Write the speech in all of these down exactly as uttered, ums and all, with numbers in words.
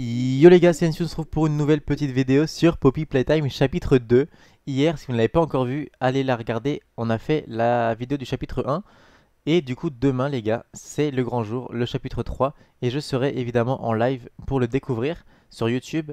Yo les gars, c'est Endskew, on se retrouve pour une nouvelle petite vidéo sur Poppy Playtime chapitre deux. Hier, si vous ne l'avez pas encore vu, allez la regarder, on a fait la vidéo du chapitre un. Et du coup, demain les gars, c'est le grand jour, le chapitre trois. Et je serai évidemment en live pour le découvrir sur YouTube,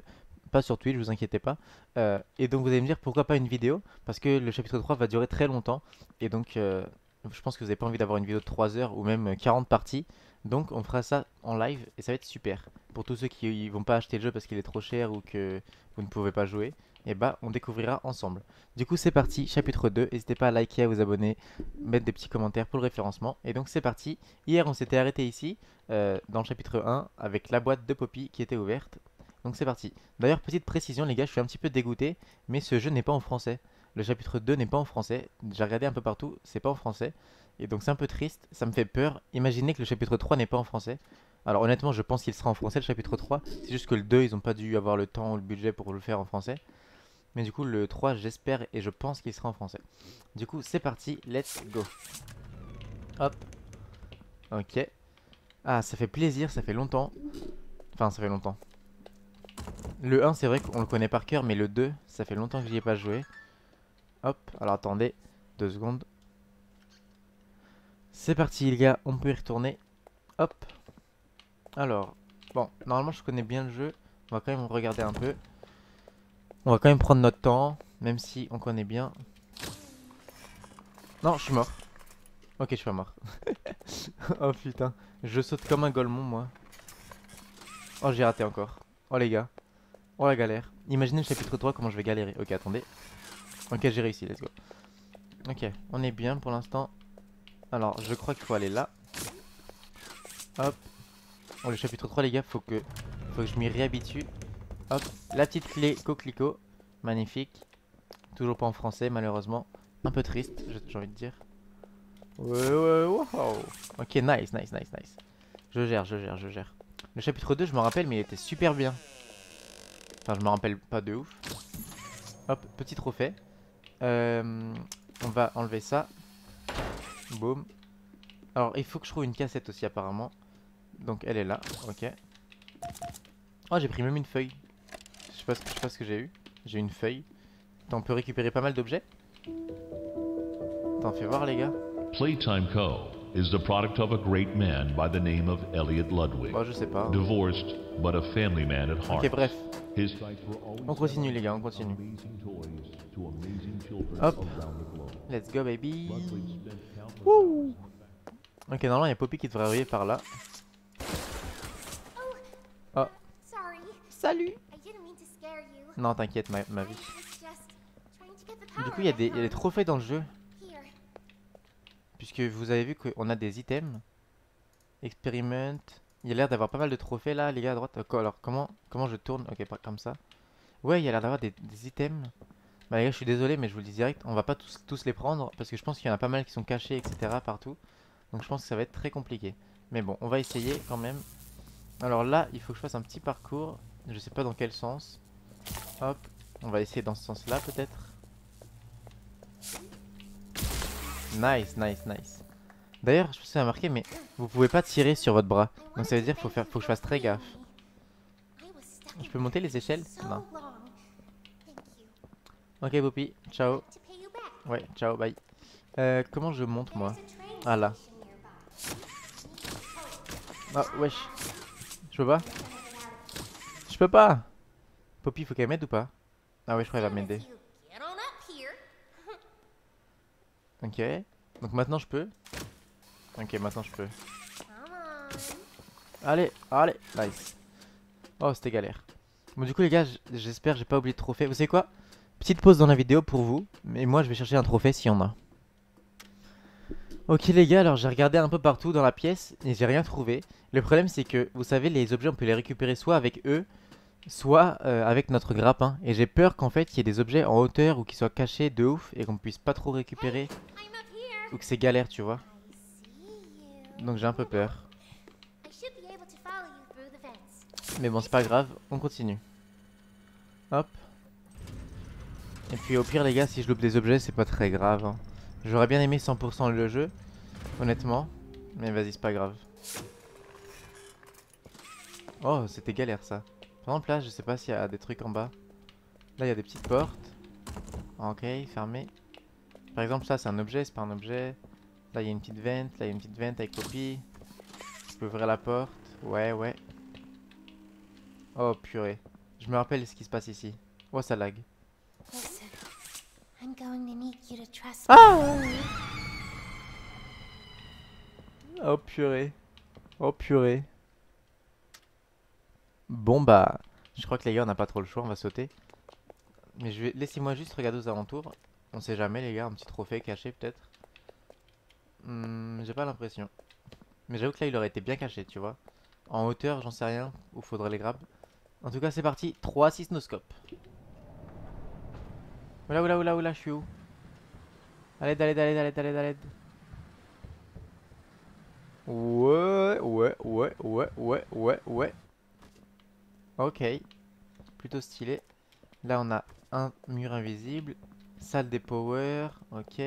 pas sur Twitch, vous inquiétez pas. Euh, et donc vous allez me dire pourquoi pas une vidéo, parce que le chapitre trois va durer très longtemps. Et donc, euh, je pense que vous n'avez pas envie d'avoir une vidéo de trois heures ou même quarante parties. Donc on fera ça en live et ça va être super. Pour tous ceux qui ne vont pas acheter le jeu parce qu'il est trop cher ou que vous ne pouvez pas jouer, et bah on découvrira ensemble. Du coup c'est parti, chapitre deux, n'hésitez pas à liker, à vous abonner, mettre des petits commentaires pour le référencement. Et donc c'est parti, hier on s'était arrêté ici, euh, dans le chapitre un, avec la boîte de Poppy qui était ouverte. Donc c'est parti. D'ailleurs petite précision les gars, je suis un petit peu dégoûté, mais ce jeu n'est pas en français. Le chapitre deux n'est pas en français, j'ai regardé un peu partout, c'est pas en français. Et donc c'est un peu triste, ça me fait peur. Imaginez que le chapitre trois n'est pas en français. Alors honnêtement je pense qu'il sera en français le chapitre trois. C'est juste que le deux ils n'ont pas dû avoir le temps ou le budget pour le faire en français. Mais du coup le trois j'espère et je pense qu'il sera en français. Du coup c'est parti, let's go. Hop. Ok. Ah ça fait plaisir, ça fait longtemps. Enfin ça fait longtemps. Le un c'est vrai qu'on le connaît par cœur, mais le deux ça fait longtemps que j'y ai pas joué. Hop, alors attendez, deux secondes. C'est parti les gars, on peut y retourner. Hop. Alors, bon, normalement je connais bien le jeu. On va quand même regarder un peu. On va quand même prendre notre temps, même si on connaît bien. Non, je suis mort. Ok, je suis pas mort. Oh putain, je saute comme un golemon moi. Oh, j'ai raté encore. Oh les gars, oh la galère. Imaginez le chapitre trois comment je vais galérer. Ok, attendez. Ok, j'ai réussi, let's go. Ok, on est bien pour l'instant. Alors je crois qu'il faut aller là. Hop. Oh le chapitre trois les gars, faut que, faut que je m'y réhabitue. Hop. La petite clé coquelicot. Magnifique. Toujours pas en français malheureusement. Un peu triste, j'ai envie de dire. Ouais ouais wow. Ok nice nice nice nice. Je gère, je gère, je gère. Le chapitre deux je me rappelle, mais il était super bien. Enfin je me rappelle pas de ouf. Hop, petit trophée. Euh, on va enlever ça. Boom. Alors il faut que je trouve une cassette aussi apparemment. Donc elle est là, ok. Oh j'ai pris même une feuille. Je sais pas ce que j'ai eu. J'ai une feuille. Attends, on peut récupérer pas mal d'objets. Attends, fais voir les gars. Playtime Co. is the product of a great man by the name of Elliot Ludwig. Bah, je sais pas. Divorced, but a family man at heart. Ok bref. On continue les gars, on continue. Hop. Let's go baby. Wouh. Ok, normalement il y a Poppy qui devrait arriver par là. Oh. Salut. Non t'inquiète ma, ma vie. Du coup il y, y a des trophées dans le jeu. Puisque vous avez vu qu'on a des items. Experiment. Il y a l'air d'avoir pas mal de trophées là les gars à droite. Alors comment, comment je tourne? Ok comme ça. Ouais il y a l'air d'avoir des, des items. Bah les gars je suis désolé mais je vous le dis direct, on va pas tous, tous les prendre parce que je pense qu'il y en a pas mal qui sont cachés etc partout. Donc je pense que ça va être très compliqué. Mais bon on va essayer quand même. Alors là il faut que je fasse un petit parcours. Je sais pas dans quel sens. Hop on va essayer dans ce sens là peut-être. Nice nice nice. D'ailleurs je me suis remarqué mais vous pouvez pas tirer sur votre bras. Donc ça veut dire faut faire, faut que je fasse très gaffe. Je peux monter les échelles? Non. Ok Poppy, ciao. Ouais, ciao, bye. Euh, comment je monte moi? Ah là. Ah wesh. Je peux pas? Je peux pas. Poppy, faut qu'elle m'aide ou pas? Ah ouais, je crois qu'elle va m'aider. Ok. Donc maintenant je peux. Ok, maintenant je peux. Allez, allez, nice. Oh, c'était galère. Bon du coup les gars, j'espère que j'ai pas oublié de trophée. Vous savez quoi? Petite pause dans la vidéo pour vous, mais moi je vais chercher un trophée s'il y en a. Ok les gars, alors j'ai regardé un peu partout dans la pièce et j'ai rien trouvé. Le problème c'est que, vous savez, les objets on peut les récupérer soit avec eux, soit euh, avec notre grappin. Et j'ai peur qu'en fait il y ait des objets en hauteur ou qui soient cachés de ouf et qu'on puisse pas trop récupérer. Ou que c'est galère, tu vois. Donc j'ai un peu peur. Mais bon, c'est pas grave, on continue. Hop. Et puis au pire les gars, si je loupe des objets c'est pas très grave hein. J'aurais bien aimé cent pour cent le jeu, honnêtement. Mais vas-y c'est pas grave. Oh c'était galère ça. Par exemple là je sais pas s'il y a des trucs en bas. Là il y a des petites portes. Ok, fermées. Par exemple ça c'est un objet, c'est pas un objet. Là il y a une petite vente, là il y a une petite vente avec Poppy. Je peux ouvrir la porte. Ouais ouais. Oh purée. Je me rappelle ce qui se passe ici. Oh ça lag. Ah! Oh purée. Oh purée. Bon bah, je crois que les gars on n'a pas trop le choix, on va sauter. Mais je vais... laissez-moi juste regarder aux alentours. On sait jamais les gars, un petit trophée caché peut-être. Hmm, j'ai pas l'impression. Mais j'avoue que là il aurait été bien caché, tu vois. En hauteur, j'en sais rien, où faudrait les grab. En tout cas c'est parti, trois six nos scopes. Oula oula oula oula, je suis où? À l'aide, à l'aide, à l'aide, à l'aide, à l'aide. Ouais, ouais, ouais, ouais, ouais, ouais, ouais. Ok, plutôt stylé. Là on a un mur invisible. Salle des power, ok.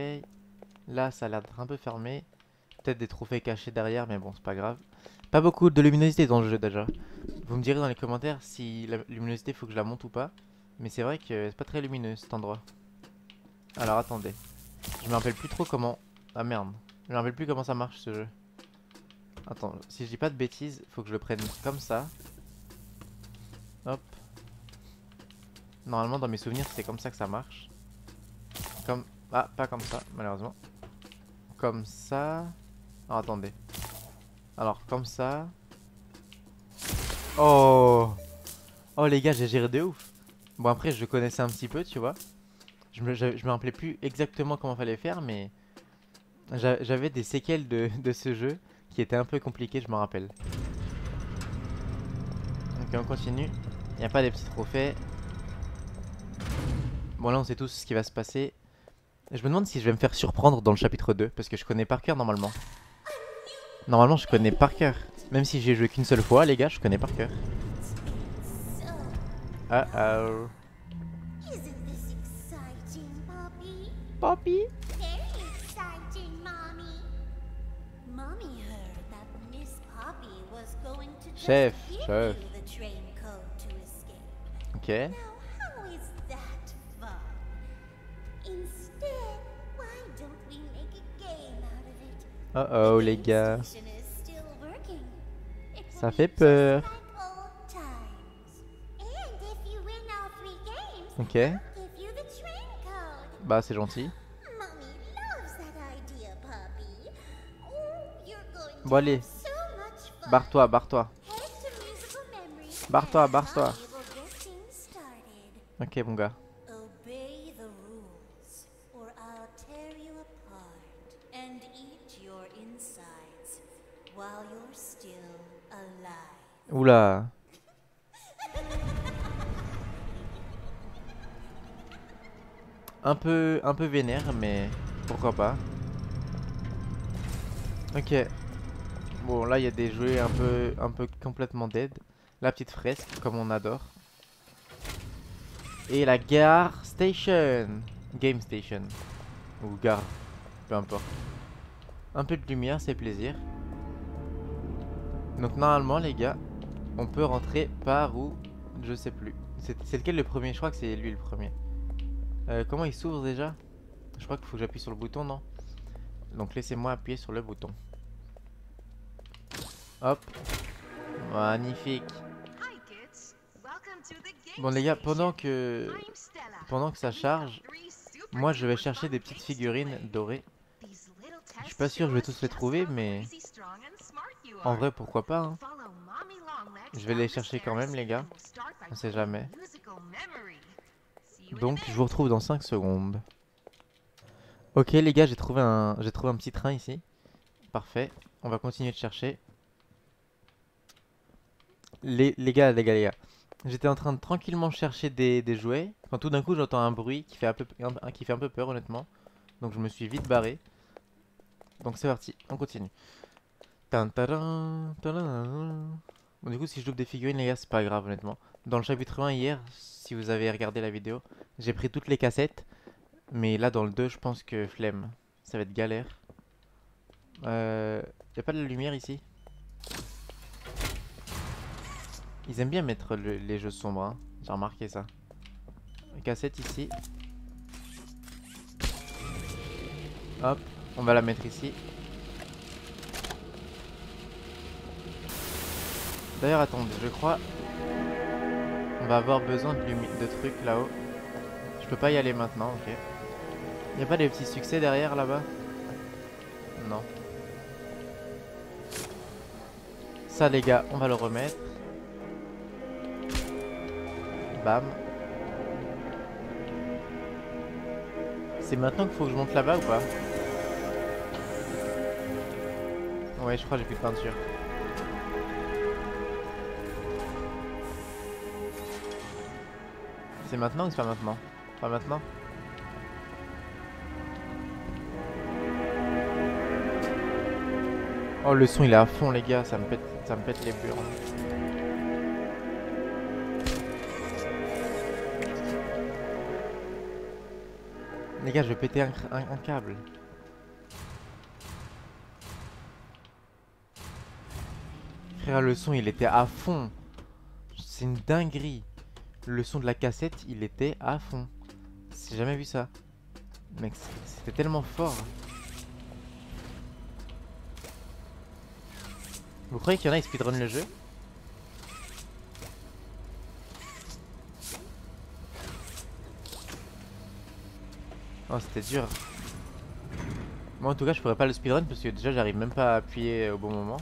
Là ça a l'air d'être un peu fermé. Peut-être des trophées cachés derrière, mais bon c'est pas grave. Pas beaucoup de luminosité dans le jeu déjà. Vous me direz dans les commentaires si la luminosité faut que je la monte ou pas. Mais c'est vrai que c'est pas très lumineux cet endroit. Alors attendez. Je me rappelle plus trop comment... Ah merde. Je me rappelle plus comment ça marche ce jeu. Attends, si je dis pas de bêtises, faut que je le prenne comme ça. Hop. Normalement dans mes souvenirs c'est comme ça que ça marche. Comme... Ah, pas comme ça malheureusement. Comme ça... Oh attendez. Alors comme ça... Oh. Oh les gars j'ai géré de ouf. Bon après je connaissais un petit peu tu vois. Je me, je, je me rappelais plus exactement comment fallait faire mais j'avais des séquelles de, de ce jeu qui étaient un peu compliquées, je m'en rappelle. Ok on continue. Il n'y a pas des petits trophées. Bon là on sait tous ce qui va se passer. Je me demande si je vais me faire surprendre dans le chapitre deux parce que je connais par cœur normalement. Normalement je connais par cœur. Même si j'ai joué qu'une seule fois les gars je connais par cœur. Uh oh. Isn't this exciting, Poppy? Poppy? Very exciting, Mommy. Mommy heard that Miss Poppy was going to just Chef, give Chef. you the train code to escape. Okay. Now, how is that fun? Instead, why don't we make a game out of it? Uh oh, les gars. Ça fait peur. Ok. Bah c'est gentil. Bon allez. Barre-toi, barre-toi. Barre-toi, barre-toi. Ok mon gars. Oula. Un peu, un peu vénère, mais pourquoi pas. Ok. Bon, là, il y a des jouets un peu, un peu complètement dead. La petite fresque, comme on adore. Et la gare station. Game station. Ou gare. Peu importe. Un peu de lumière, c'est plaisir. Donc, normalement, les gars, on peut rentrer par où? Je sais plus. C'est lequel le premier? Je crois que c'est lui le premier. Euh, comment il s'ouvre déjà? Je crois qu'il faut que j'appuie sur le bouton, non? Donc laissez-moi appuyer sur le bouton. Hop. Magnifique. Bon les gars, pendant que pendant que ça charge, moi je vais chercher des petites figurines dorées. Je suis pas sûr que je vais tous les trouver, mais en vrai pourquoi pas hein. Je vais les chercher quand même les gars. On sait jamais. Donc je vous retrouve dans cinq secondes. Ok les gars, j'ai trouvé un j'ai trouvé un petit train ici. Parfait, on va continuer de chercher. Les, les gars, les gars, les gars. J'étais en train de tranquillement chercher des, des jouets. Quand tout d'un coup j'entends un bruit qui fait un peu, un, qui fait un peu peur honnêtement. Donc je me suis vite barré. Donc c'est parti, on continue. Tantadam, tadam. Bon du coup si je loupe des figurines les gars c'est pas grave honnêtement. Dans le chapitre un hier, si vous avez regardé la vidéo, j'ai pris toutes les cassettes. Mais là dans le deux je pense que flemme. Ça va être galère. Euh, y a pas de lumière ici. Ils aiment bien mettre le, les jeux sombres, hein. J'ai remarqué ça. Une cassette ici. Hop, on va la mettre ici. D'ailleurs, attendez, je crois... On va avoir besoin de, de trucs là-haut. Je peux pas y aller maintenant, ok. Y'a pas des petits succès derrière là-bas? Non. Ça les gars, on va le remettre. Bam. C'est maintenant qu'il faut que je monte là-bas ou pas? Ouais, je crois que j'ai plus de peinture. C'est maintenant ou c'est pas maintenant? Pas maintenant? Oh, le son il est à fond les gars, ça me pète, ça me pète les burnes. Les gars, je vais péter un, un, un câble. Frère, le son il était à fond. C'est une dinguerie. Le son de la cassette, il était à fond. J'ai jamais vu ça. Mec, c'était tellement fort. Vous croyez qu'il y en a qui speedrun le jeu? Oh, c'était dur. Moi en tout cas je pourrais pas le speedrun parce que déjà j'arrive même pas à appuyer au bon moment.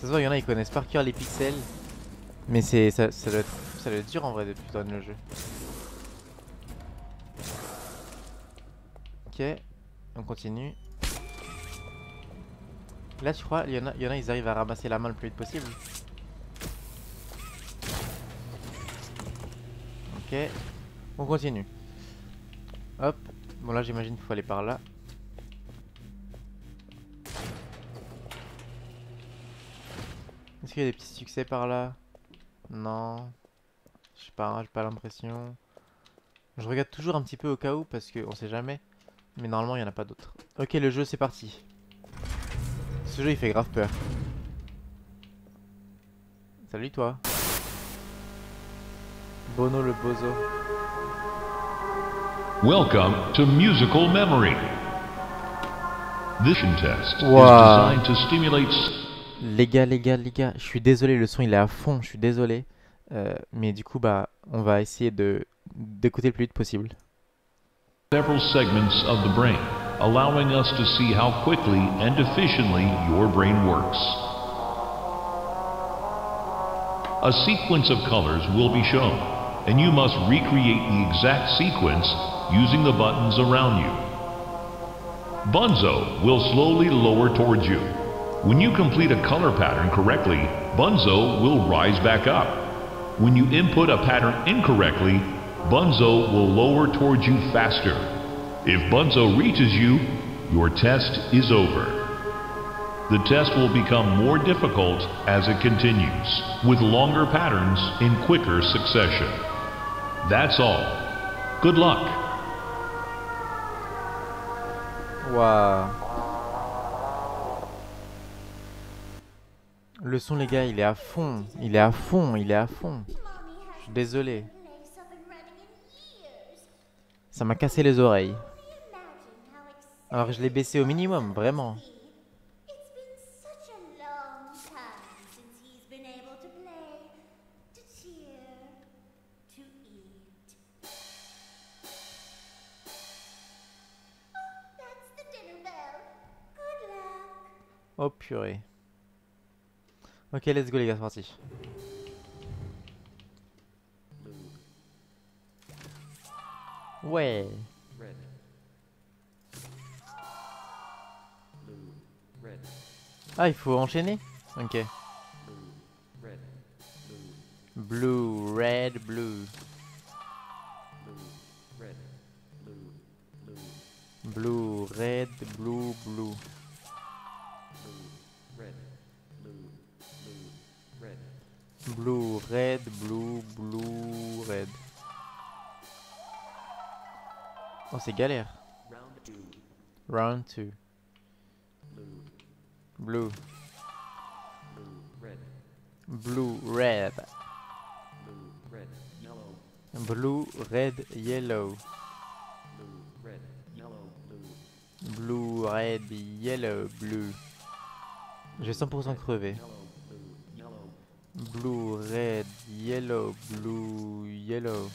Ça se voit, il y en a qui connaissent par cœur les pixels. Mais c'est ça, ça, doit être, ça doit être dur en vrai de putain de le jeu. Ok, on continue. Là tu crois, il y en a, il y en a ils arrivent à ramasser la main le plus vite possible. Ok, on continue. Hop, bon là j'imagine qu'il faut aller par là. Est-ce qu'il y a des petits succès par là? Non, je sais pas, j'ai pas l'impression. Je regarde toujours un petit peu au cas où parce qu'on sait jamais. Mais normalement il n'y en a pas d'autres. Ok, le jeu c'est parti. Ce jeu il fait grave peur. Salut toi. Bono le bozo. Welcome to musical memory. Vision test wow. Is designed to stimulate. Les gars, les gars, les gars, je suis désolé, le son il est à fond, je suis désolé. Euh, mais du coup, bah, on va essayer de d'écouter le plus vite possible. Several segments of the brain, allowing us to see how quickly and efficiently your brain works. A sequence of colors will be shown, and you must recreate the exact sequence using the buttons around you. Bunzo will slowly lower towards you. When you complete a color pattern correctly, Bunzo will rise back up. When you input a pattern incorrectly, Bunzo will lower towards you faster. If Bunzo reaches you, your test is over. The test will become more difficult as it continues, with longer patterns in quicker succession. That's all. Good luck. Wow. Le son les gars il est à fond, il est à fond, il est à fond. Je suis désolé. Ça m'a cassé les oreilles. Alors je l'ai baissé au minimum, vraiment. Oh purée. Ok, let's go les gars, c'est parti. Ouais. Red. Red. Ah, il faut enchaîner. Ok. Red. Blue, red, blue. Red. Blue, red, blue, blue. Blue, red, blue, blue, red. Oh, c'est galère. Round deux. Blue. Blue. Blue, red. Blue, red, yellow. Blue, red, yellow. Blue, red, yellow, blue. Blue, red, yellow, blue. J'ai cent pour cent crevé. Blue, red, yellow, blue, yellow.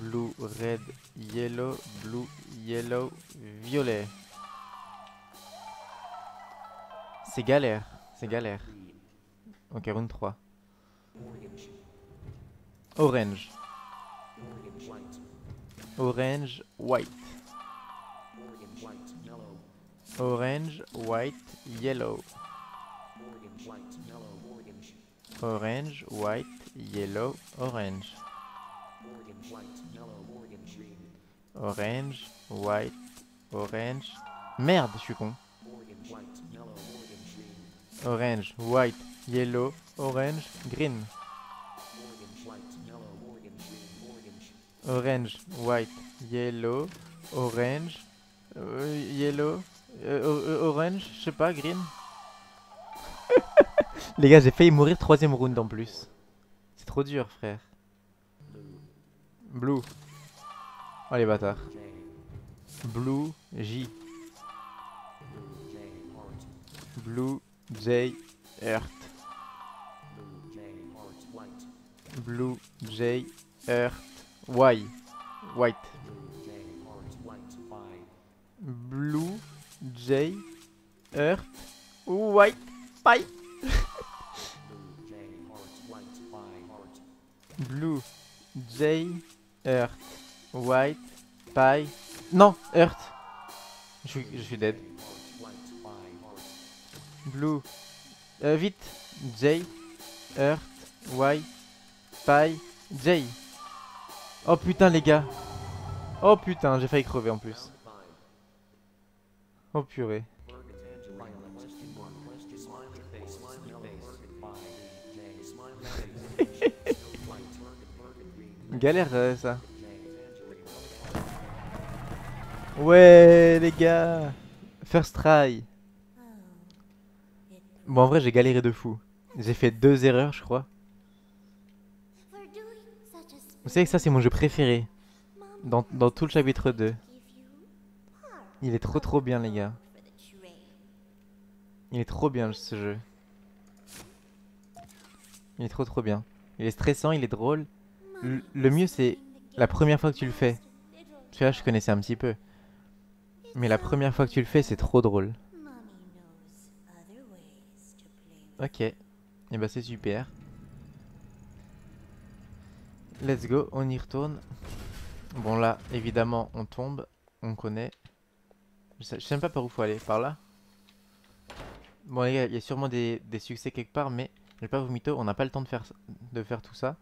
Blue, red, yellow, blue, yellow, violet. C'est galère, c'est galère. Ok, round trois. Orange. Orange, white. Orange, white, yellow. Orange, white, yellow, orange. Orange, white, orange. Merde, je suis con. Orange, white, yellow, orange, green. Orange, white, yellow, orange, euh, yellow, euh, orange, je sais pas, green. Les gars, j'ai failli mourir troisième round en plus. C'est trop dur, frère. Blue. Oh les bâtards. Blue J. Blue J Earth. Blue J Earth Y. White. Blue J Earth White Pie. Blue J Earth, white, pie. Non, Earth. Je, je suis dead. Blue. Euh, vite. J. Earth, white, pie, J. Oh putain, les gars. Oh putain, j'ai failli crever en plus. Oh purée. Galère euh, ça. Ouais les gars. First try. Bon en vrai j'ai galéré de fou. J'ai fait deux erreurs je crois. Vous savez que ça c'est mon jeu préféré. Dans, dans tout le chapitre deux. Il est trop trop bien les gars. Il est trop bien ce jeu. Il est trop trop bien. Il est stressant, il est drôle. Le mieux c'est la première fois que tu le fais. Tu vois, je connaissais un petit peu. Mais la première fois que tu le fais, c'est trop drôle. Ok. Et bah c'est super. Let's go, on y retourne. Bon là, évidemment, on tombe. On connaît. Je sais, je sais même pas par où faut aller. Par là. Bon les gars, il y a sûrement des, des succès quelque part. Mais je vais pas vous mytho, on n'a pas le temps de faire, de faire tout ça.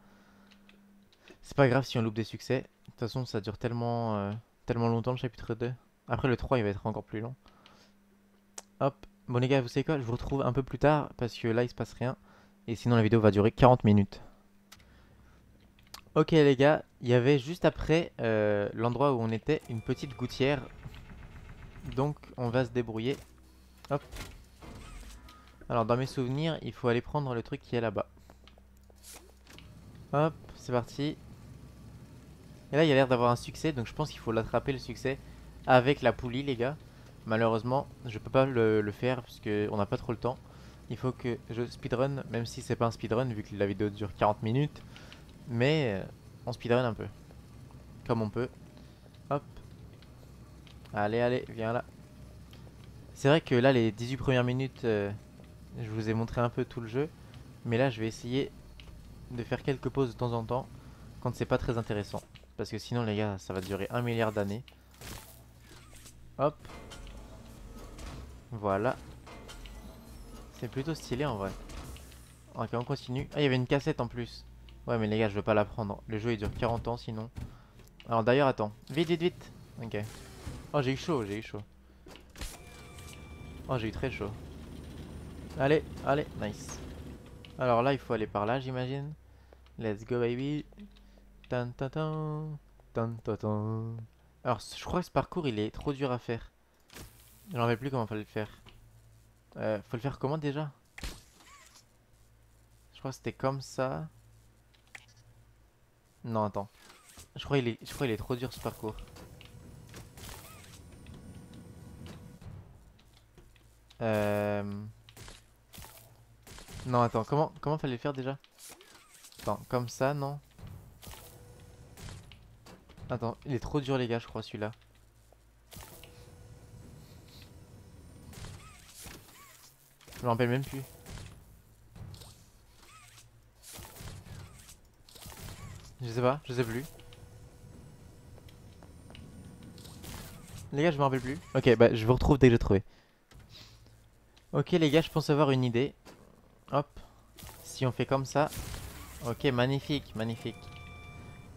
C'est pas grave si on loupe des succès. De toute façon ça dure tellement euh, tellement longtemps le chapitre deux. Après le trois il va être encore plus long. Hop. Bon les gars vous savez quoi, je vous retrouve un peu plus tard. Parce que là il se passe rien. Et sinon la vidéo va durer quarante minutes. Ok les gars. Il y avait juste après euh, l'endroit où on était une petite gouttière. Donc on va se débrouiller. Hop. Alors dans mes souvenirs il faut aller prendre le truc qui est là-bas. Hop c'est parti. Et là il y a l'air d'avoir un succès donc je pense qu'il faut l'attraper le succès avec la poulie les gars. Malheureusement je peux pas le, le faire parce qu'on n'a pas trop le temps. Il faut que je speedrun même si c'est pas un speedrun vu que la vidéo dure quarante minutes. Mais euh, on speedrun un peu. Comme on peut. Hop. Allez allez viens là. C'est vrai que là les dix-huit premières minutes euh, je vous ai montré un peu tout le jeu. Mais là je vais essayer de faire quelques pauses de temps en temps. Quand c'est pas très intéressant. Parce que sinon les gars ça va durer un milliard d'années. Hop. Voilà. C'est plutôt stylé en vrai. Ok on continue. Ah il y avait une cassette en plus. Ouais mais les gars je veux pas la prendre. Le jeu il dure quarante ans sinon. Alors d'ailleurs attends. Vite vite vite. Ok. Oh j'ai eu chaud j'ai eu chaud. Oh j'ai eu très chaud. Allez allez nice. Alors là il faut aller par là j'imagine. Let's go baby. Tan, tan, tan. Tan, tan, tan. Alors je crois que ce parcours il est trop dur à faire. J'en sais plus comment fallait le faire. Euh, faut le faire comment déjà? Je crois que c'était comme ça. Non, attends. Je crois qu'il est... je crois qu'il est trop dur ce parcours. Euh... Non, attends, comment, comment fallait le faire déjà? Attends, comme ça, non? Attends, il est trop dur les gars, je crois celui-là. Je me rappelle même plus. Je sais pas, je sais plus. Les gars, je me rappelle plus. Ok, bah je vous retrouve dès que j'ai trouvé. Ok les gars, je pense avoir une idée. Hop. Si on fait comme ça. Ok, magnifique, magnifique.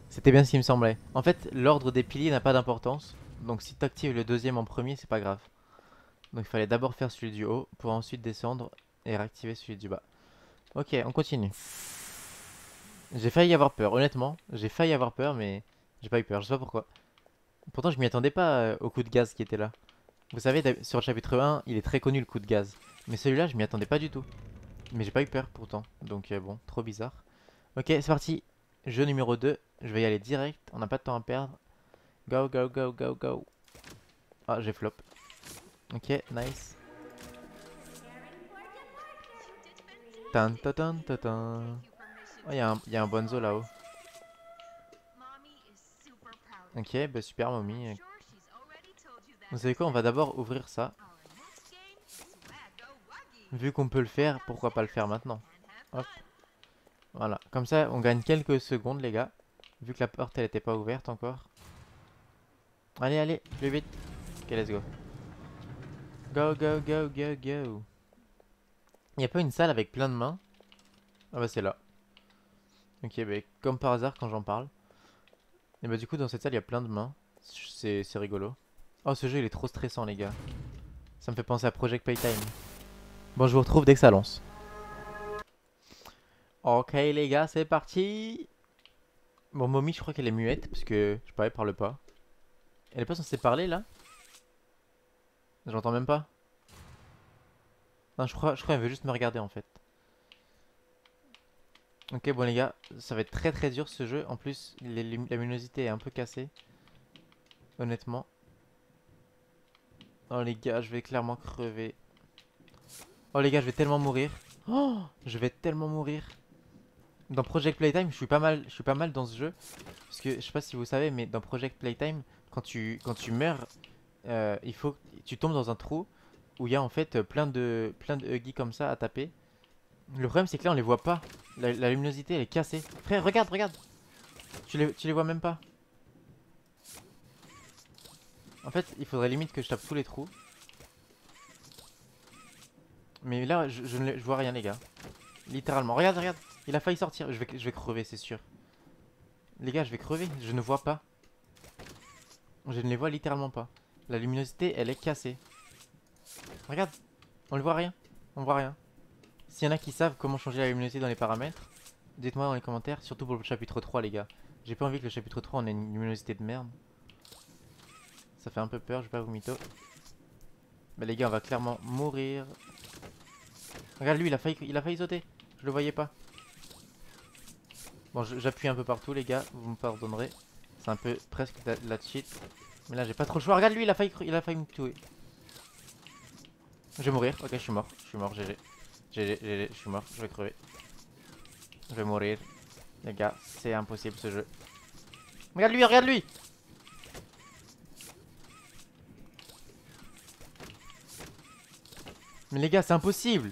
C'était bien ce qui me semblait. En fait, l'ordre des piliers n'a pas d'importance. Donc si tu actives le deuxième en premier, c'est pas grave. Donc il fallait d'abord faire celui du haut pour ensuite descendre et réactiver celui du bas. Ok, on continue. J'ai failli avoir peur, honnêtement. J'ai failli avoir peur, mais j'ai pas eu peur, je sais pas pourquoi. Pourtant, je m'y attendais pas au coup de gaz qui était là. Vous savez, sur le chapitre un, il est très connu le coup de gaz. Mais celui-là, je m'y attendais pas du tout. Mais j'ai pas eu peur pourtant. Donc euh, bon, trop bizarre. Ok, c'est parti. Jeu numéro deux. Je vais y aller direct. On n'a pas de temps à perdre. Go, go, go, go, go. Ah, j'ai flop. Ok, nice. Tan, tan, tan, tan, tan. Oh, y'a un, y a un bonzo là-haut. Ok, bah super, mommy. Vous savez quoi, on va d'abord ouvrir ça. Vu qu'on peut le faire, pourquoi pas le faire maintenant? Hop. Voilà, comme ça on gagne quelques secondes les gars. Vu que la porte elle était pas ouverte encore. Allez, allez, plus vite. Ok, let's go. Go, go, go, go, go. Y'a pas une salle avec plein de mains? Ah bah c'est là. Ok, bah comme par hasard quand j'en parle. Et bah du coup dans cette salle y'a plein de mains. C'est rigolo. Oh, ce jeu il est trop stressant les gars. Ça me fait penser à Project Playtime. Bon, je vous retrouve dès que ça lance. Ok les gars, c'est parti. Bon, Mommy, je crois qu'elle est muette parce que je parlais, parle pas. Elle est pas censée parler là? J'entends même pas. Non, je crois, je crois qu'elle veut juste me regarder en fait. Ok, bon les gars, ça va être très très dur ce jeu. En plus, les, la luminosité est un peu cassée. Honnêtement. Oh les gars, je vais clairement crever. Oh les gars, je vais tellement mourir. Oh, je vais tellement mourir. Dans Project Playtime, je suis pas mal, je suis pas mal dans ce jeu. Parce que je sais pas si vous savez, mais dans Project Playtime, quand tu, quand tu meurs, euh, il faut, tu tombes dans un trou où il y a en fait plein de, plein de huggies comme ça à taper. Le problème c'est que là on les voit pas. La, la luminosité elle est cassée. Frère, regarde, regarde. Tu les, tu les vois même pas. En fait, il faudrait limite que je tape tous les trous. Mais là, je, je, je vois rien, les gars. Littéralement. Regarde, regarde. Il a failli sortir. Je vais, je vais crever, c'est sûr. Les gars, je vais crever. Je ne vois pas. Je ne les vois littéralement pas. La luminosité, elle est cassée. Regarde. On ne voit rien. On voit rien. S'il y en a qui savent comment changer la luminosité dans les paramètres, dites-moi dans les commentaires. Surtout pour le chapitre trois, les gars. J'ai pas envie que le chapitre trois, on ait une luminosité de merde. Ça fait un peu peur, je vais pas vous mytho. Bah les gars, on va clairement mourir. Regarde lui, il a failli, il a failli sauter. Je le voyais pas. Bon, j'appuie un peu partout les gars, vous me pardonnerez. C'est un peu presque la, la cheat. Mais là j'ai pas trop le choix. Regarde lui, il a failli, il a failli me tuer. Je vais mourir, ok, je suis mort. Je suis mort, G G. G G, G G, je suis mort, je vais crever. Je vais mourir. Les gars, c'est impossible ce jeu. Regarde lui, regarde lui. Mais les gars, c'est impossible.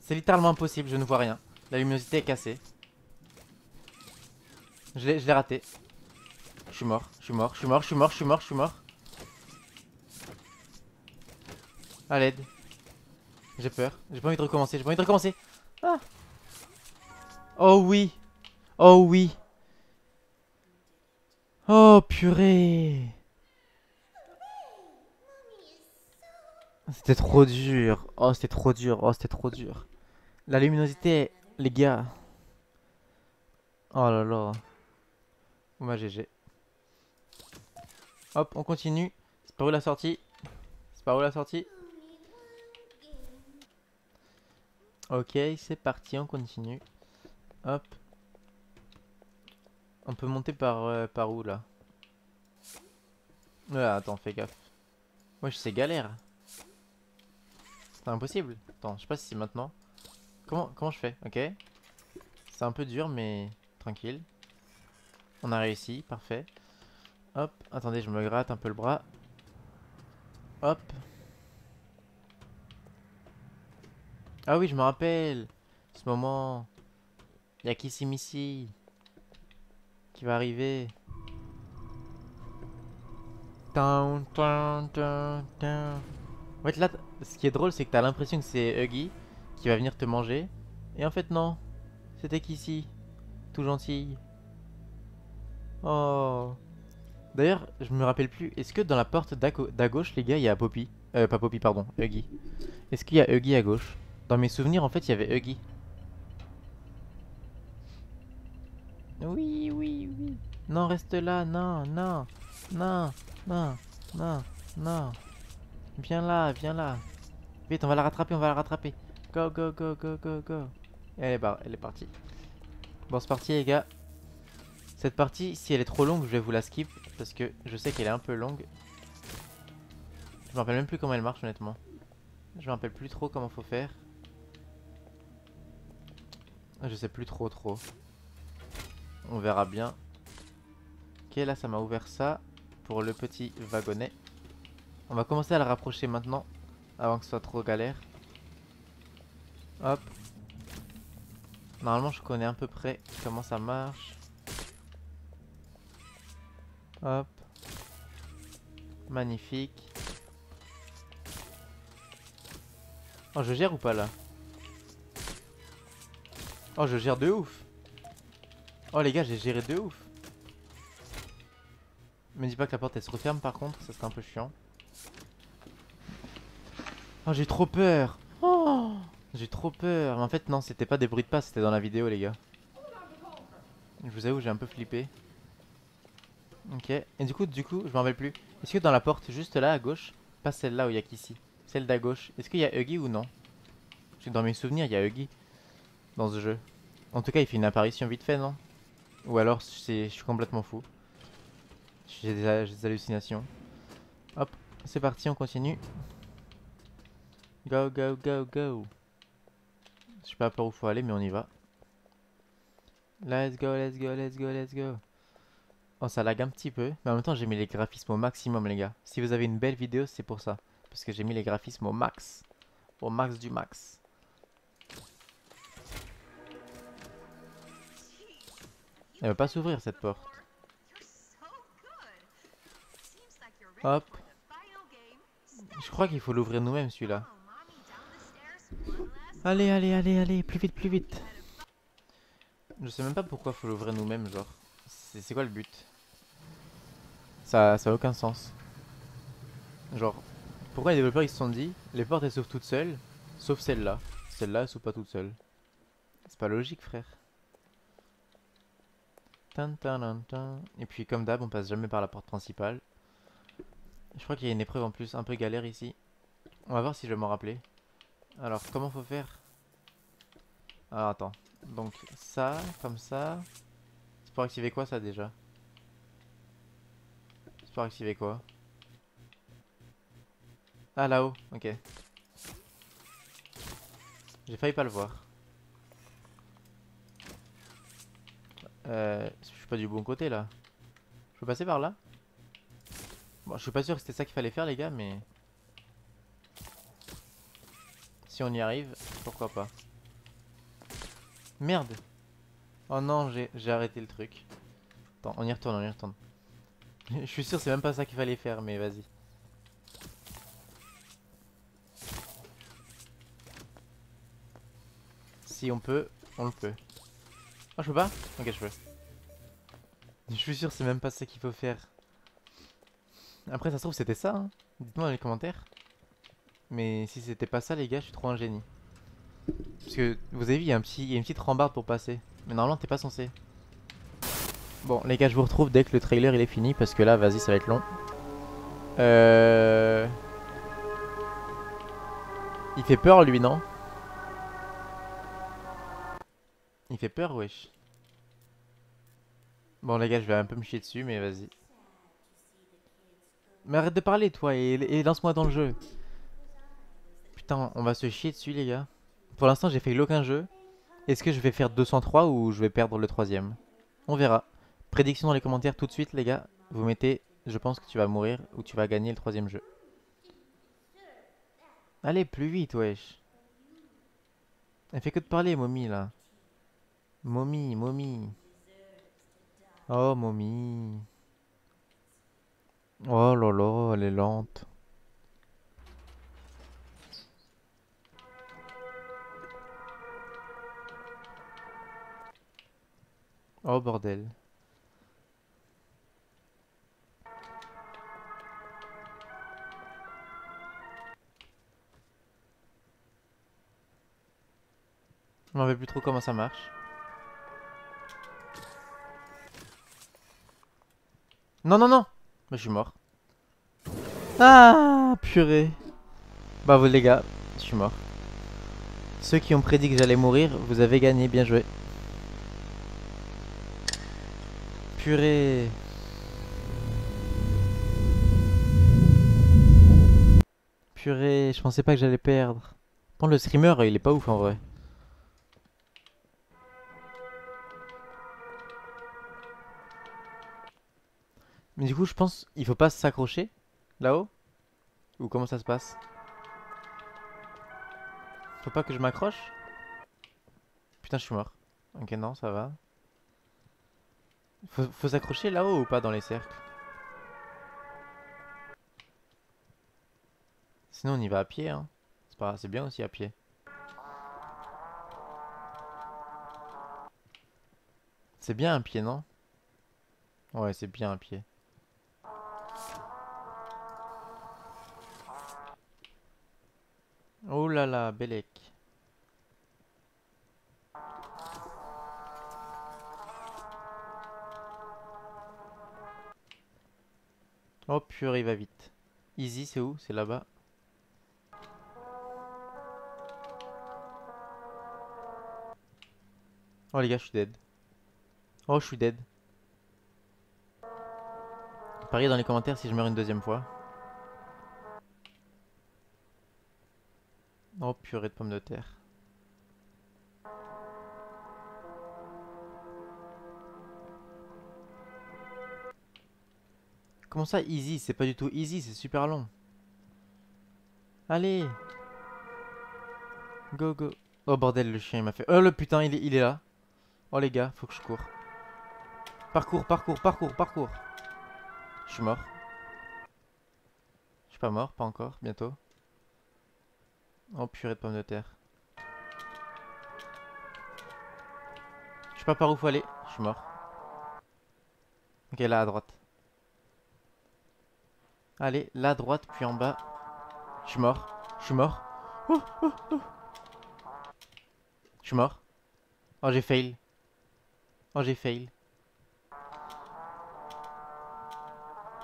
C'est littéralement impossible, je ne vois rien. La luminosité est cassée. Je l'ai raté. Je suis mort, je suis mort, je suis mort, je suis mort, je suis mort, je suis mort. À l'aide. J'ai peur, j'ai pas envie de recommencer, j'ai pas envie de recommencer. Ah. Oh oui. Oh oui. Oh purée. C'était trop dur. Oh, c'était trop dur. Oh, c'était trop dur. La luminosité, les gars. Oh là là. Moi, G G. Hop, on continue. C'est pas où la sortie? C'est pas où la sortie? Ok, c'est parti, on continue. Hop. On peut monter par, euh, par où là? Ah, attends, fais gaffe. Wesh, c'est galère. C'est impossible. Attends, je sais pas si c'est maintenant. Comment, comment je fais? Ok. C'est un peu dur, mais tranquille. On a réussi, parfait. Hop, attendez, je me gratte un peu le bras. Hop. Ah oui, je me rappelle. Ce moment. Y'a Kissimissi qui va arriver. Tain, tain, tain, tain. Ouais, là, ce qui est drôle, c'est que t'as l'impression que c'est Huggy qui va venir te manger. Et en fait, non. C'était Kissy. Tout gentil. Oh. D'ailleurs, je me rappelle plus. Est-ce que dans la porte d'à gauche, les gars, il y a Poppy? Euh, pas Poppy, pardon. Huggy. Est-ce qu'il y a Huggy à gauche? Dans mes souvenirs, en fait, il y avait Huggy. Oui, oui, oui. Non, reste là. Non, non. Non, non, non, non. Viens là, viens là. Vite, on va la rattraper, on va la rattraper. Go, go, go, go, go, go. Et elle est, bar elle est partie. Bon, c'est parti, les gars. Cette partie, si elle est trop longue, je vais vous la skip. Parce que je sais qu'elle est un peu longue. Je me rappelle même plus comment elle marche, honnêtement. Je me rappelle plus trop comment faut faire. Je sais plus trop, trop. On verra bien. Ok, là, ça m'a ouvert ça. Pour le petit wagonnet. On va commencer à le rapprocher maintenant. Avant que ce soit trop galère. Hop. Normalement je connais à peu près comment ça marche. Hop. Magnifique. Oh, je gère ou pas là? Oh, je gère de ouf. Oh les gars, j'ai géré de ouf. Me dis pas que la porte elle se referme par contre, ça serait un peu chiant. Oh, j'ai trop peur. Oh, j'ai trop peur. Mais en fait non, c'était pas des bruits de pas, c'était dans la vidéo les gars. Je vous avoue, j'ai un peu flippé. Ok. Et du coup, du coup, je m'en rappelle plus. Est-ce que dans la porte juste là à gauche, pas celle là où il y a qu'ici, celle d'à gauche, est-ce qu'il y a Huggy ou non? Parce que dans mes souvenirs, il y a Huggy dans ce jeu. En tout cas, il fait une apparition vite fait, non? Ou alors je suis complètement fou. J'ai des, des hallucinations. Hop, c'est parti, on continue. Go, go, go, go. Je sais pas par où faut aller, mais on y va. Let's go, let's go, let's go, let's go. Oh, ça lag un petit peu. Mais en même temps, j'ai mis les graphismes au maximum, les gars. Si vous avez une belle vidéo, c'est pour ça. Parce que j'ai mis les graphismes au max. Au max du max. Elle veut pas s'ouvrir, cette porte. Hop. Je crois qu'il faut l'ouvrir nous-mêmes celui-là. Allez, allez, allez, allez, plus vite, plus vite. Je sais même pas pourquoi faut l'ouvrir nous-mêmes, genre. C'est quoi le but? Ça, ça a aucun sens. Genre, pourquoi les développeurs ils se sont dit, les portes elles s'ouvrent toutes seules, sauf celle-là. Celle-là elle s'ouvre pas toute seule. C'est pas logique, frère. Et puis comme d'hab, on passe jamais par la porte principale. Je crois qu'il y a une épreuve en plus, un peu galère ici. On va voir si je vais m'en rappeler. Alors, comment faut faire? Alors, attends. Donc, ça, comme ça. C'est pour activer quoi, ça, déjà? C'est pour activer quoi? Ah, là-haut, ok. J'ai failli pas le voir. Euh, je suis pas du bon côté, là. Je peux passer par là? Bon, je suis pas sûr que c'était ça qu'il fallait faire les gars, mais si on y arrive, pourquoi pas. Merde. Oh non, j'ai arrêté le truc. Attends, on y retourne, on y retourne. Je suis sûr c'est même pas ça qu'il fallait faire, mais vas-y. Si on peut, on le peut. Oh, je peux pas? Ok, je peux. Je suis sûr c'est même pas ça qu'il faut faire. Après ça se trouve c'était ça, hein. Dites-moi dans les commentaires. Mais si c'était pas ça les gars, je suis trop un génie. Parce que vous avez vu, il y a un petit, il y a une petite rambarde pour passer. Mais normalement t'es pas censé. Bon les gars, je vous retrouve dès que le trailer il est fini parce que là vas-y ça va être long. Euh... Il fait peur lui, non? Il fait peur, wesh. Bon les gars, je vais un peu me chier dessus, mais vas-y. Mais arrête de parler toi et, et lance-moi dans le jeu. Putain, on va se chier dessus les gars. Pour l'instant j'ai fait aucun jeu. Est-ce que je vais faire deux cent trois ou je vais perdre le troisième? On verra. Prédiction dans les commentaires tout de suite les gars. Vous mettez je pense que tu vas mourir ou tu vas gagner le troisième jeu. Allez plus vite wesh. Elle fait que de parler momie là. Momie, momie. Oh momie. Oh là là, elle est lente. Oh bordel. Je m'en vais plus trop comment ça marche. Non non non. Bah je suis mort. Ah purée. Bravo les gars, je suis mort. Ceux qui ont prédit que j'allais mourir, vous avez gagné, bien joué. Purée. Purée, je pensais pas que j'allais perdre. Bon, le streamer il est pas ouf en vrai. Mais du coup je pense il faut pas s'accrocher là-haut. Ou comment ça se passe? Faut pas que je m'accroche? Putain je suis mort. Ok non ça va. Faut, faut s'accrocher là-haut ou pas dans les cercles? Sinon on y va à pied hein. C'est pas, c'est bien aussi à pied. C'est bien à pied non? Ouais c'est bien à pied. Oh là là, Belek. Oh purée, il va vite. Easy, c'est où? C'est là-bas. Oh les gars, je suis dead. Oh, je suis dead. Pariez dans les commentaires si je meurs une deuxième fois. Oh purée de pommes de terre. Comment ça easy? C'est pas du tout easy, c'est super long. Allez. Go go. Oh bordel le chien il m'a fait. Oh le putain il est, il est là. Oh les gars faut que je cours. Parcours, parcours, parcours, parcours. Je suis mort. Je suis pas mort, pas encore, bientôt. Oh purée de pommes de terre. Je sais pas par où faut aller, je suis mort. Ok là à droite. Allez, là à droite puis en bas. Je suis mort, je suis mort. Oh, oh, oh. Je suis mort. Oh j'ai fail. Oh j'ai fail.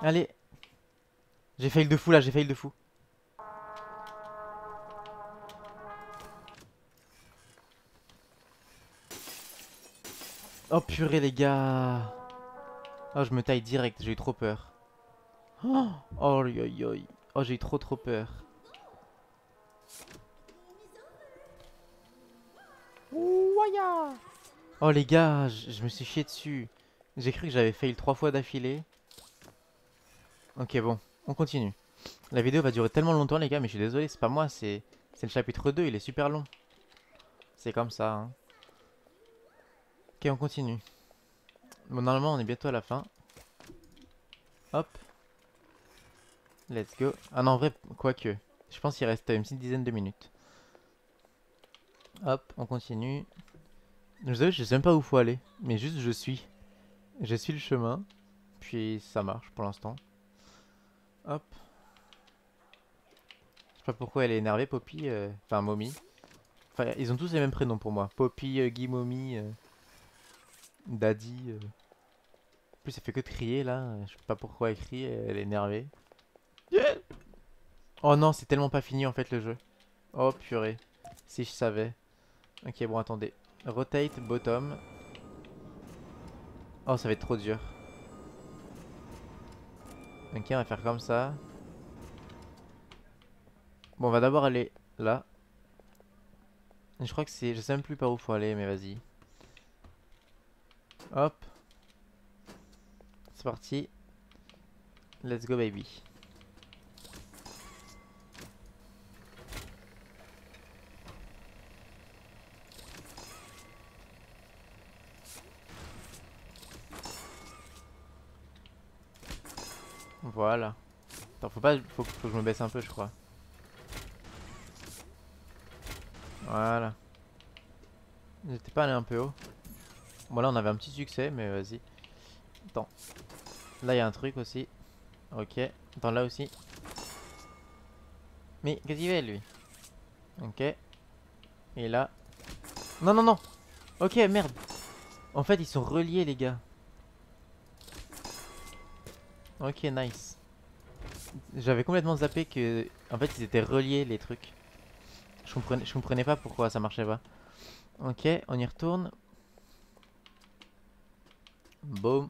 Allez. J'ai fail de fou là, j'ai fail de fou. Oh purée les gars. Oh je me taille direct, j'ai eu trop peur. Oh, oh, oh, oh j'ai eu trop trop peur. Oh les gars, je me suis chié dessus. J'ai cru que j'avais fail trois fois d'affilée. Ok bon, on continue. La vidéo va durer tellement longtemps les gars, mais je suis désolé, c'est pas moi, c'est le chapitre deux, il est super long. C'est comme ça hein. Ok on continue. Bon normalement on est bientôt à la fin. Hop. Let's go. Ah non en vrai, quoique. Je pense qu'il reste une petite dizaine de minutes. Hop, on continue. Je sais même pas où faut aller, mais juste je suis. Je suis le chemin, puis ça marche pour l'instant. Hop. Je sais pas pourquoi elle est énervée, Poppy, euh... enfin Mommy. Enfin, ils ont tous les mêmes prénoms pour moi. Poppy, euh, Guy, Mommy, euh... Daddy. Euh... En plus, ça fait que de crier là. Je sais pas pourquoi elle crie, elle est énervée. Yeah. Oh non, c'est tellement pas fini en fait le jeu. Oh purée. Si je savais. Ok, bon, attendez. Rotate bottom. Oh, ça va être trop dur. Ok, on va faire comme ça. Bon, on va d'abord aller là. Je crois que c'est... Je sais même plus par où faut aller, mais vas-y. Hop. C'est parti. Let's go, baby. Voilà. Attends, faut pas... Faut, faut que je me baisse un peu, je crois. Voilà. J'étais pas allé un peu haut. Bon là on avait un petit succès mais vas-y. Attends. Là il y a un truc aussi. Ok. Attends là aussi. Mais qu'est-ce qu'il fait lui? Ok. Et là. Non non non. Ok merde. En fait ils sont reliés les gars. Ok nice. J'avais complètement zappé que... En fait ils étaient reliés les trucs. Je comprenais, je comprenais pas pourquoi ça marchait pas. Ok, on y retourne. Boom.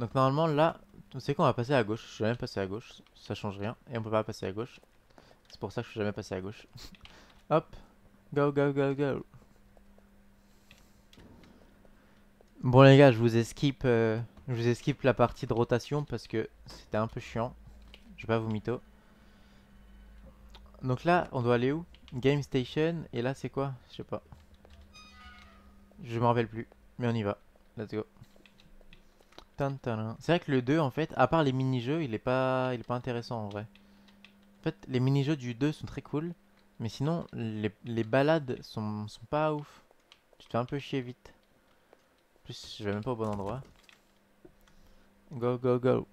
Donc normalement là, vous savez qu'on va passer à gauche. Je suis jamais passé à gauche, ça change rien. Et on peut pas passer à gauche. C'est pour ça que je suis jamais passé à gauche. Hop, go go go go. Bon les gars, je vous esquipe, euh, je vous esquipe la partie de rotation parce que c'était un peu chiant. Je vais pas vous mytho. Donc là, on doit aller où? Game Station, et là c'est quoi? Je sais pas. Je m'en rappelle plus, mais on y va. Let's go. C'est vrai que le deux, en fait, à part les mini-jeux, il est pas il est pas intéressant en vrai. En fait, les mini-jeux du deux sont très cool, mais sinon, les, les balades sont, sont pas ouf. Tu te fais un peu chier vite. En plus, je vais même pas au bon endroit. Go, go, go.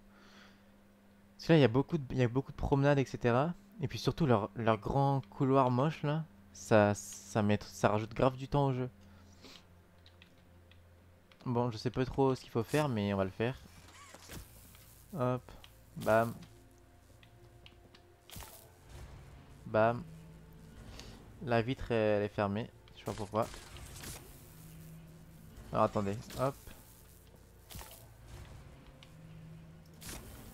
Parce que là, il y a beaucoup de, il y a beaucoup de promenades, et cetera. Et puis surtout leur, leur grand couloir moche là, ça, ça, met, ça rajoute grave du temps au jeu. Bon je sais pas trop ce qu'il faut faire mais on va le faire. Hop, bam. Bam. La vitre elle est fermée, je sais pas pourquoi. Alors attendez, hop.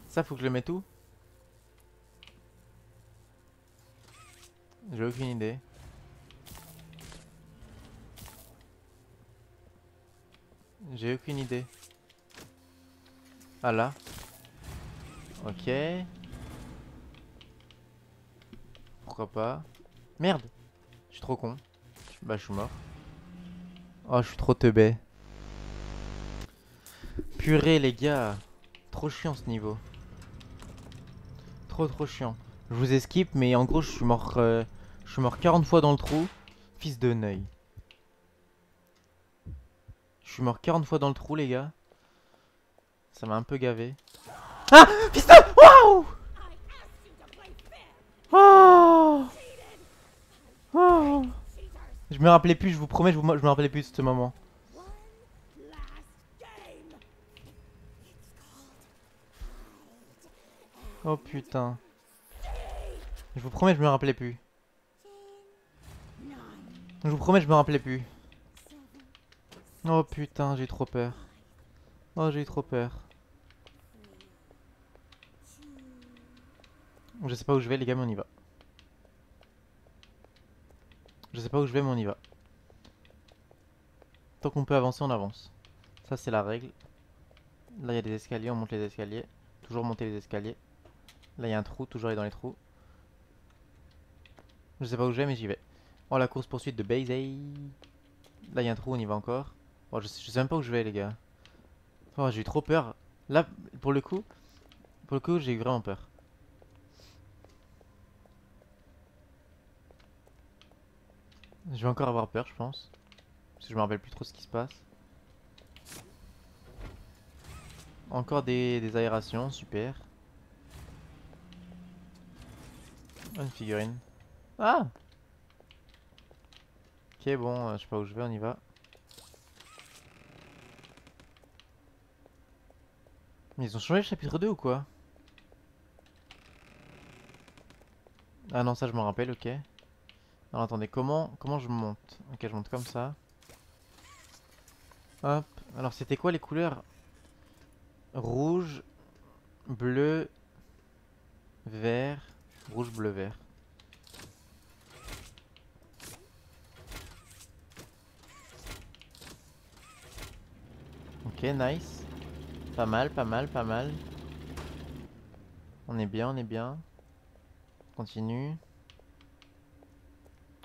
Ça faut que je le mette où? J'ai aucune idée. J'ai aucune idée. Ah là. Ok. Pourquoi pas. Merde. Je suis trop con. Bah je suis mort. Oh je suis trop teubé. Purée les gars. Trop chiant ce niveau. Trop trop chiant. Je vous esquipe mais en gros je suis mort... Euh... Je suis mort quarante fois dans le trou, fils de neuil. Je suis mort quarante fois dans le trou, les gars. Ça m'a un peu gavé. Ah, fils de... Waouh. Oh, oh. Je me rappelais plus, je vous promets, je, vous... je me rappelais plus de ce moment. Oh putain. Je vous promets, je me rappelais plus. Je vous promets, je me rappelais plus. Oh putain, j'ai trop peur. Oh, j'ai trop peur. Je sais pas où je vais, les gars, mais on y va. Je sais pas où je vais, mais on y va. Tant qu'on peut avancer, on avance. Ça, c'est la règle. Là, il y a des escaliers, on monte les escaliers. Toujours monter les escaliers. Là, il y a un trou, toujours aller dans les trous. Je sais pas où je vais, mais j'y vais. Oh la course poursuite de Baisey. Là il y a un trou, on y va encore. Oh, je, sais, je sais même pas où je vais les gars. Oh, j'ai eu trop peur. Là pour le coup, pour le coup j'ai eu vraiment peur. Je vais encore avoir peur je pense. Parce que je me rappelle plus trop ce qui se passe. Encore des, des aérations, super. Une figurine. Ah! Ok bon, euh, je sais pas où je vais, on y va. Mais ils ont changé le chapitre deux ou quoi? Ah non, ça je m'en rappelle, ok. Alors attendez, comment comment je monte? Ok, je monte comme ça. Hop. Alors c'était quoi les couleurs? Rouge, bleu, vert. Rouge, bleu, vert. Ok, nice. Pas mal, pas mal, pas mal. On est bien, on est bien. Continue.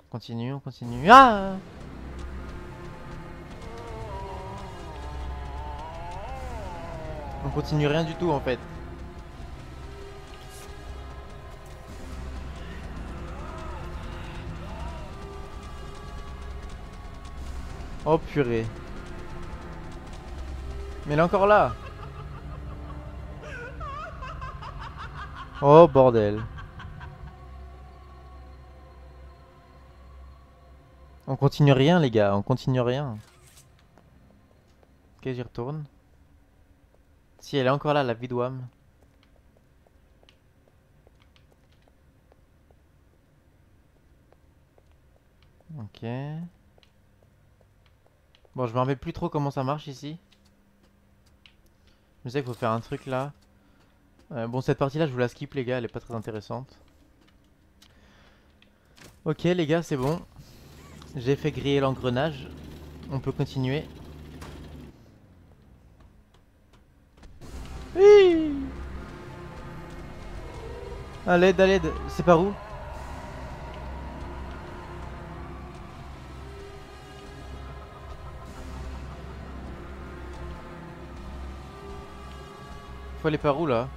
Continue, on continue. Ah! On continue rien du tout en fait. Oh purée. Mais elle est encore là. Oh bordel. On continue rien les gars, on continue rien. Ok, j'y retourne. Si elle est encore là la vidouam. Ok. Bon, je me rappelle plus trop comment ça marche ici. Je sais qu'il faut faire un truc là. Euh, bon, cette partie là je vous la skip les gars, elle est pas très intéressante. Ok les gars, c'est bon. J'ai fait griller l'engrenage. On peut continuer. Oui. À l'aide, à l'aide. C'est par où? Faut aller par où là?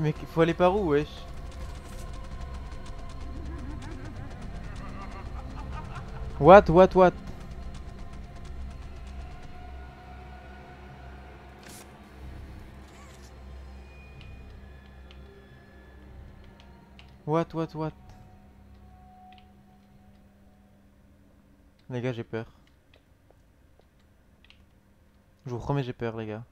Mais faut aller par où, wesh? What, what, what? What, what, what? Les gars, j'ai peur. Je vous promets, j'ai peur, les gars.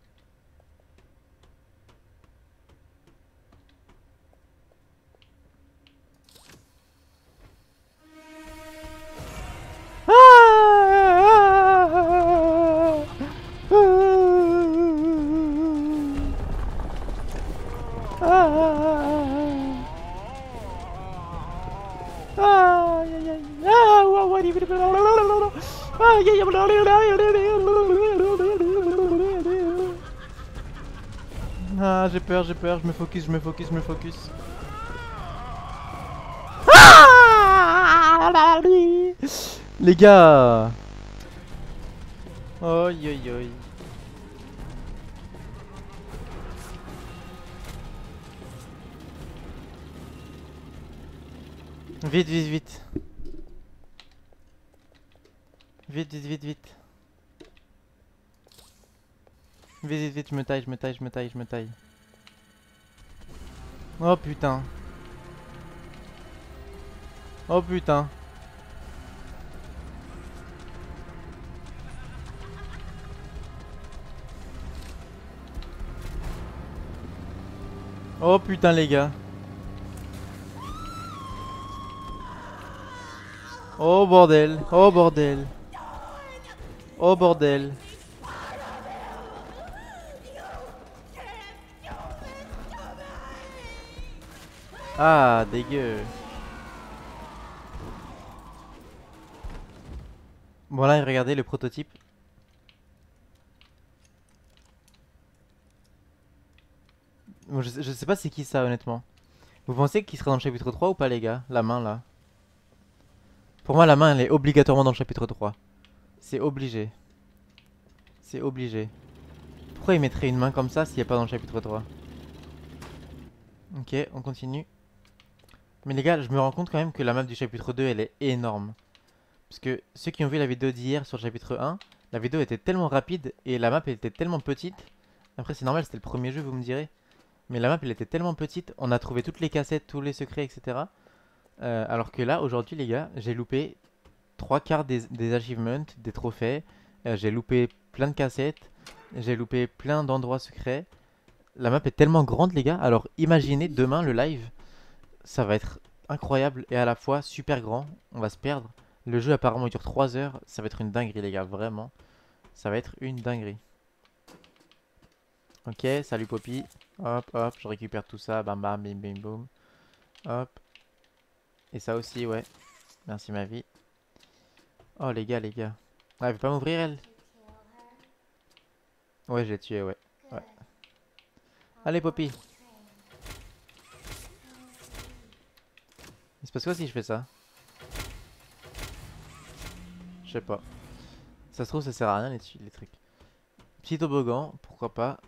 Ah, j'ai peur, j'ai peur, je me focus, je me focus, je me focus. Ah les gars. Oi oi oi. Vite, vite, vite. Vite, vite, vite, vite. Vite, vite, vite, je me taille, je me taille, je me taille, je me taille. Oh putain. Oh putain. Oh putain les gars. Oh bordel, oh bordel. Oh bordel. Ah, dégueu. Bon là, regardez le prototype. Bon, je, je sais pas c'est qui ça, honnêtement. Vous pensez qu'il sera dans le chapitre trois ou pas, les gars? La main, là. Pour moi, la main, elle est obligatoirement dans le chapitre trois. C'est obligé. C'est obligé. Pourquoi il mettrait une main comme ça s'il n'y a pas dans le chapitre trois? Ok, on continue. Mais les gars, je me rends compte quand même que la map du chapitre deux, elle est énorme. Parce que ceux qui ont vu la vidéo d'hier sur le chapitre un, la vidéo était tellement rapide et la map elle était tellement petite. Après c'est normal, c'était le premier jeu, vous me direz. Mais la map elle était tellement petite, on a trouvé toutes les cassettes, tous les secrets, et cetera. Euh, alors que là, aujourd'hui les gars, j'ai loupé trois quarts des, des achievements, des trophées. Euh, j'ai loupé plein de cassettes. J'ai loupé plein d'endroits secrets. La map est tellement grande, les gars. Alors imaginez demain le live. Ça va être incroyable et à la fois super grand. On va se perdre. Le jeu apparemment il dure trois heures. Ça va être une dinguerie, les gars. Vraiment. Ça va être une dinguerie. Ok, salut Poppy. Hop, hop, je récupère tout ça. Bam, bam, bim, bim, boum. Hop. Et ça aussi, ouais. Merci ma vie. Oh, les gars, les gars. Ah, elle veut pas m'ouvrir, elle? Ouais, je l'ai tué, ouais. ouais. Allez, Poppy. Il se passe quoi si je fais ça? Je sais pas. Ça se trouve, ça sert à rien, les, les trucs. Petit toboggan, pourquoi pas.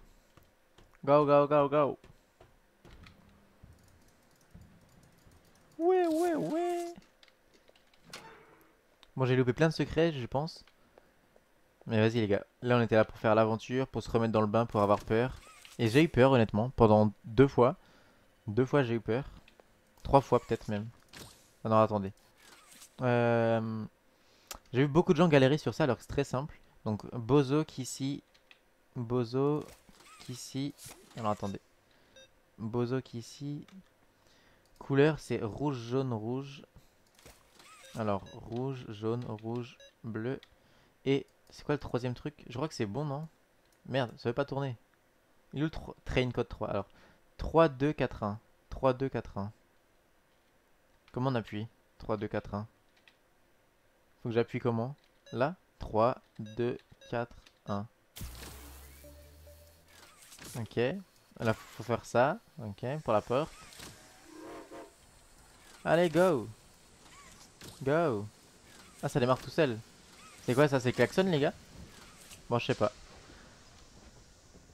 Go, go, go, go. Ouais, ouais, ouais. Bon, j'ai loupé plein de secrets, je pense. Mais vas-y, les gars. Là, on était là pour faire l'aventure, pour se remettre dans le bain, pour avoir peur. Et j'ai eu peur, honnêtement, pendant deux fois. Deux fois, j'ai eu peur. Trois fois, peut-être même. Ah non, attendez. Euh... J'ai vu beaucoup de gens galérer sur ça, alors que c'est très simple. Donc, Bozo qu'ici. Bozo qu'ici. Alors, attendez. Bozo qu'ici. Couleur, c'est rouge, jaune, rouge. Alors, rouge, jaune, rouge, bleu. Et c'est quoi le troisième truc? Je crois que c'est bon, non? Merde, ça veut pas tourner. Il est où le train code trois? Alors, trois, deux, quatre, un. trois, deux, quatre, un. Comment on appuie? trois, deux, quatre, un. Faut que j'appuie comment? Là? trois, deux, quatre, un. Ok. Là, faut faire ça. Ok, pour la porte. Allez, go! Go! Ah, ça démarre tout seul. C'est quoi ça? C'est klaxon, les gars? Bon, je sais pas.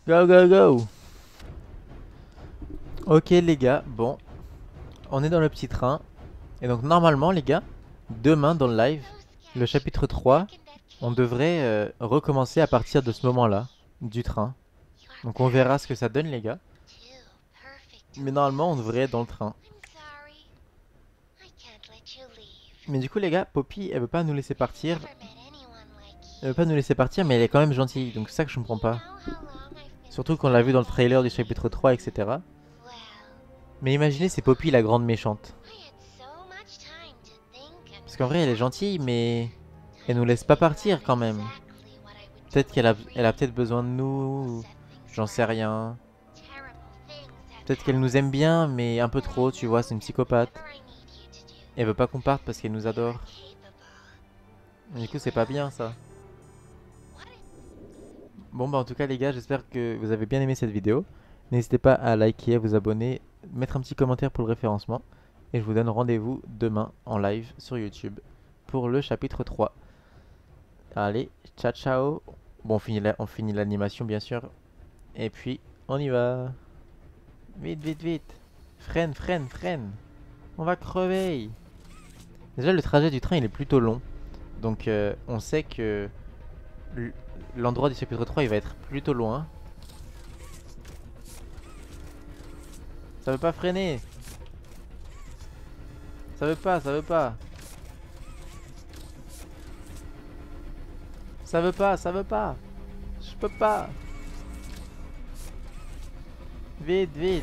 Go, go, go! Ok, les gars, bon. On est dans le petit train. Et donc, normalement, les gars, demain dans le live, le chapitre trois, on devrait euh, recommencer à partir de ce moment-là, du train. Donc, on verra ce que ça donne, les gars. Mais normalement, on devrait être dans le train. Mais du coup les gars, Poppy elle veut pas nous laisser partir. Elle veut pas nous laisser partir mais elle est quand même gentille. Donc c'est ça que je comprends pas. Surtout qu'on l'a vu dans le trailer du chapitre trois, et cetera. Mais imaginez c'est Poppy la grande méchante. Parce qu'en vrai elle est gentille mais elle nous laisse pas partir quand même. Peut-être qu'elle a, elle a peut-être besoin de nous. J'en sais rien. Peut-être qu'elle nous aime bien mais un peu trop, tu vois, c'est une psychopathe. Elle veut pas qu'on parte parce qu'elle nous adore. Du coup c'est pas bien ça. Bon bah en tout cas les gars j'espère que vous avez bien aimé cette vidéo. N'hésitez pas à liker, à vous abonner, mettre un petit commentaire pour le référencement. Et je vous donne rendez-vous demain en live sur YouTube pour le chapitre trois. Allez, ciao ciao. Bon on finit l'animation bien sûr. Et puis on y va. Vite vite vite. Freine, freine, freine. On va crever. Déjà le trajet du train il est plutôt long. Donc euh, on sait que l'endroit du chapitre trois il va être plutôt loin. Ça veut pas freiner. Ça veut pas, ça veut pas. Ça veut pas, ça veut pas. Je peux pas. Vite, vite.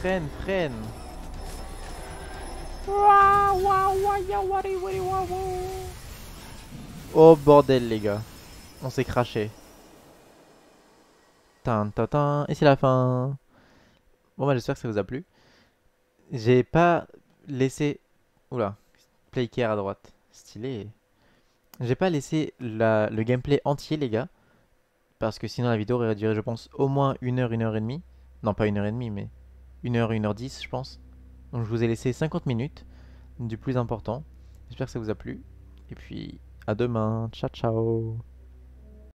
Freine, freine. Oh bordel les gars. On s'est craché. Tin, tin, tin. Et c'est la fin. Bon bah j'espère que ça vous a plu. J'ai pas laissé... Oula. Playcare à droite. Stylé. J'ai pas laissé la... le gameplay entier les gars. Parce que sinon la vidéo aurait duré je pense au moins une heure, une heure et demie. Non pas une heure et demie mais... une heure, une heure dix je pense. Donc je vous ai laissé cinquante minutes du plus important. J'espère que ça vous a plu. Et puis à demain. Ciao ciao.